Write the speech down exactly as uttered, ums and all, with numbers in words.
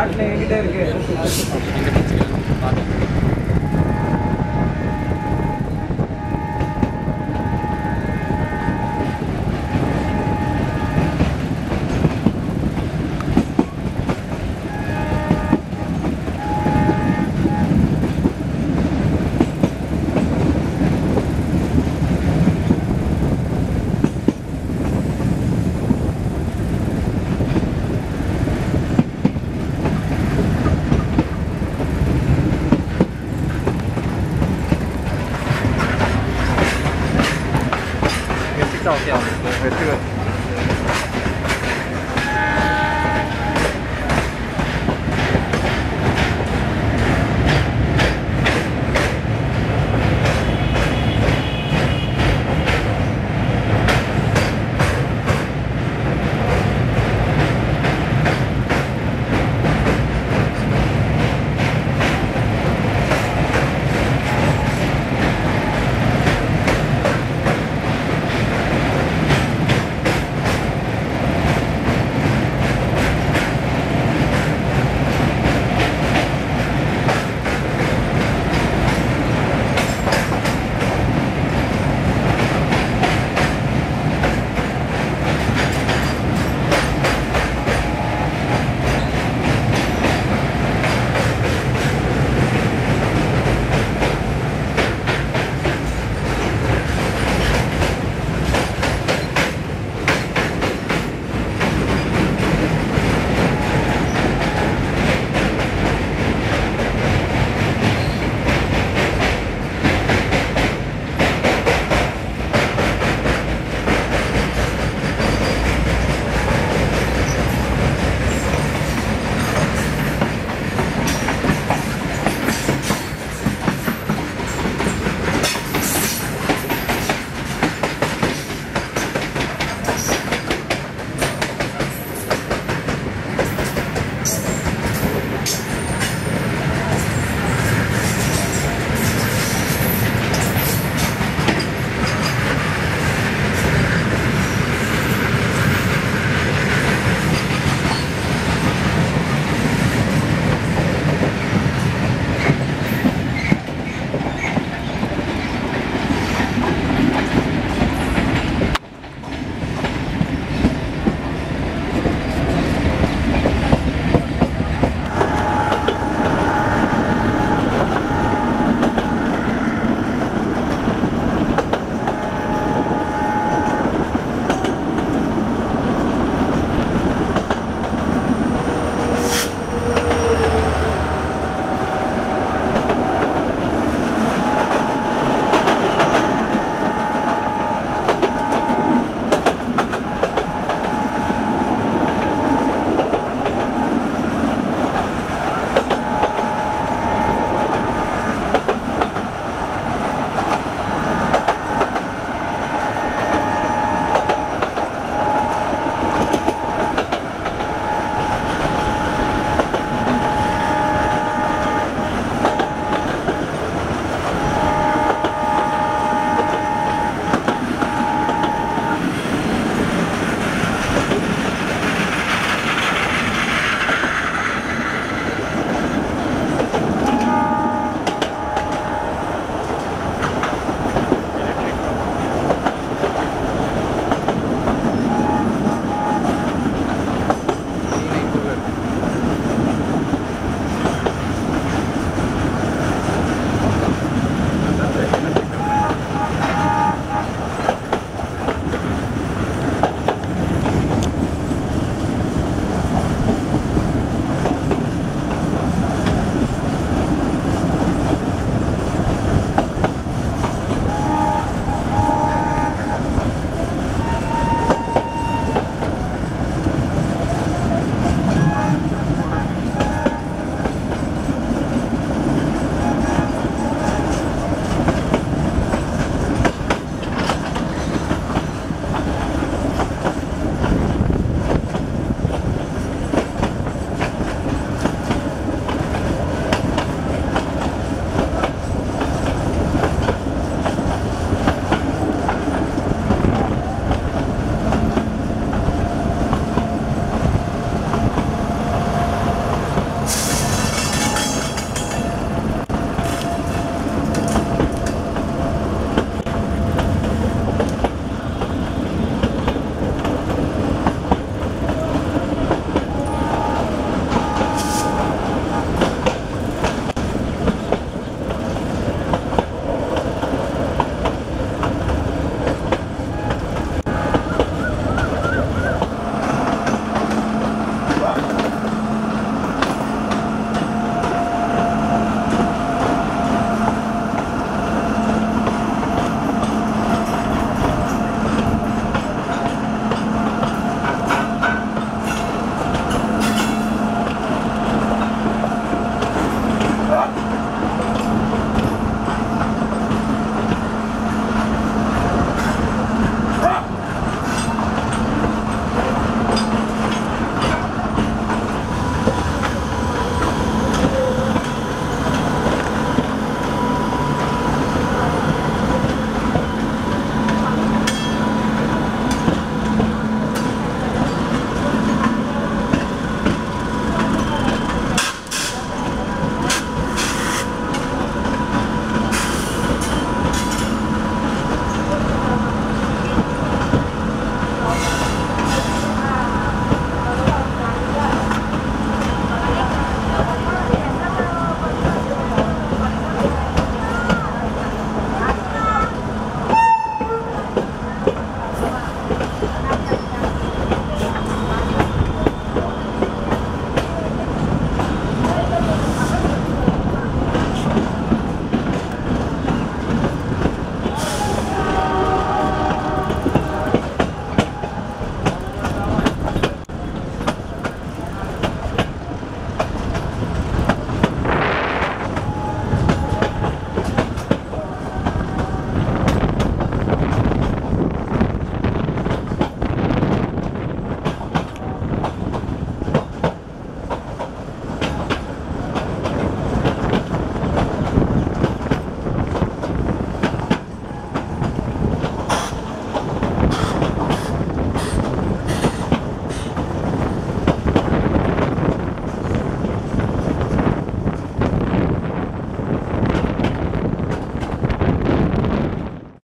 பாட்டில் என்கிட்ட இருக்கு.